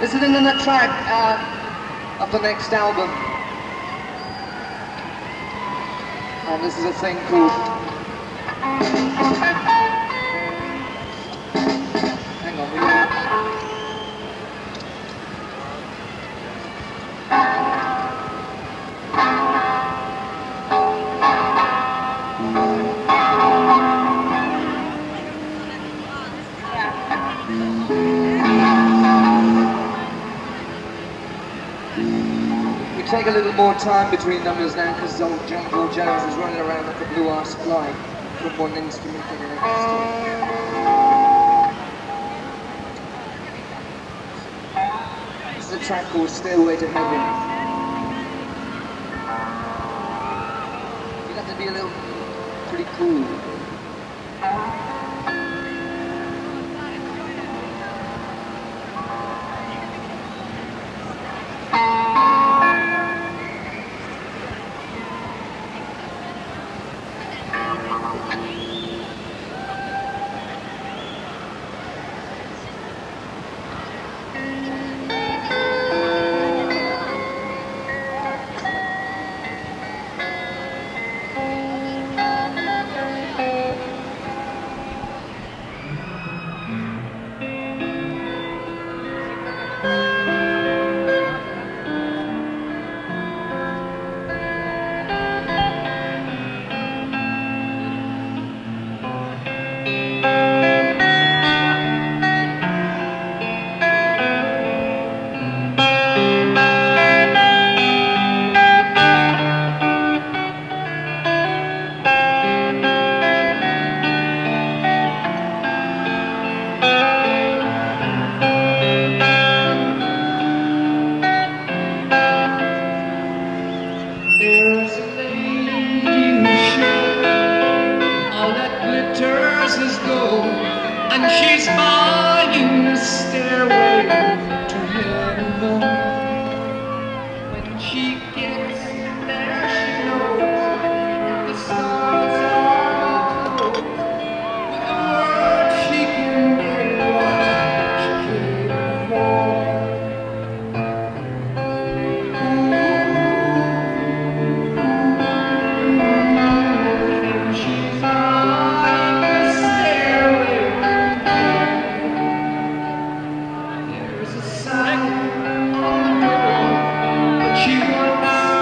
This is another track of the next album. And this is a thing called... Hang on, we take a little more time between numbers now because old Jungle Jones is running around like a blue-ass fly from one instrument to the next. This is a track called Stairway to Heaven. You'd have to be a little pretty cool. She's buying the stairway to heaven. When she gets there, she knows the stars are gold. With a word, she can get what she came for. She's buying the stairway. There's a sign on the door, but she won't.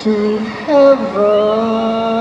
to heaven.